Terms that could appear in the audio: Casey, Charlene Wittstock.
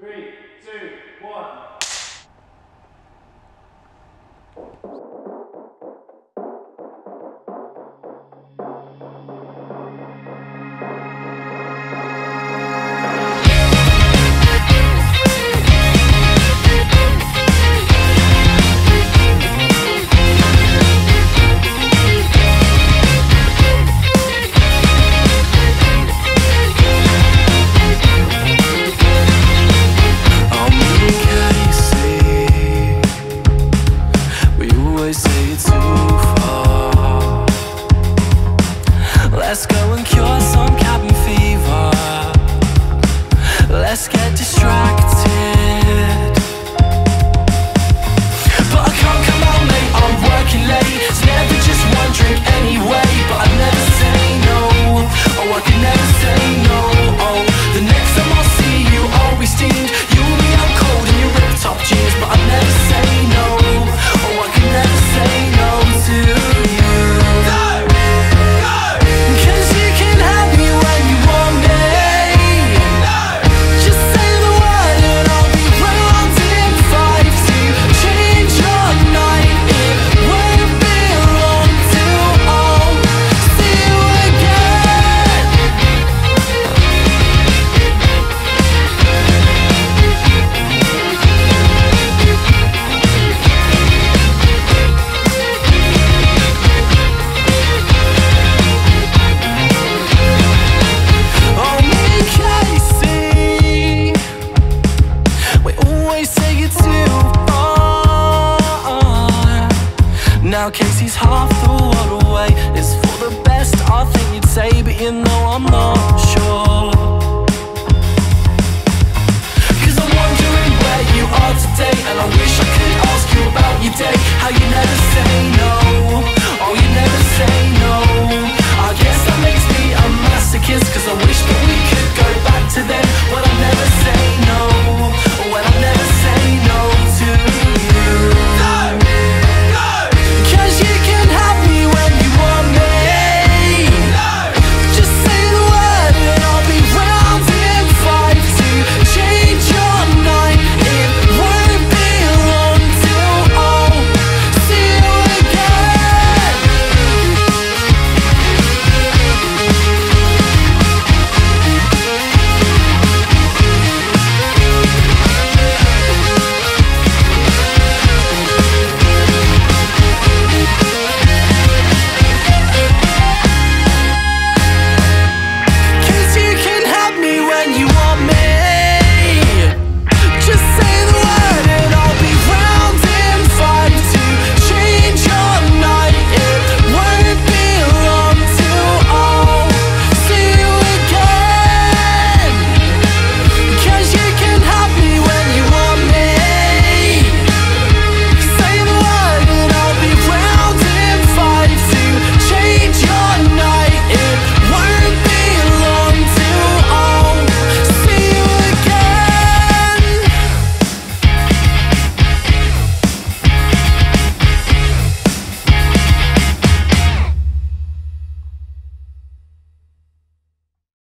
3, 2, 1. Let's go and cure some cabin fever. Let's get distracted. But I can't come out late, I'm working late. It's never just one drink anyway. But I never say no, oh I can never say no. Oh, the next time I'll see you, I'll be steamed. You'll be out cold in your rip-top jeans. But I never say no, oh I can never say no to you. Now Casey's half the world.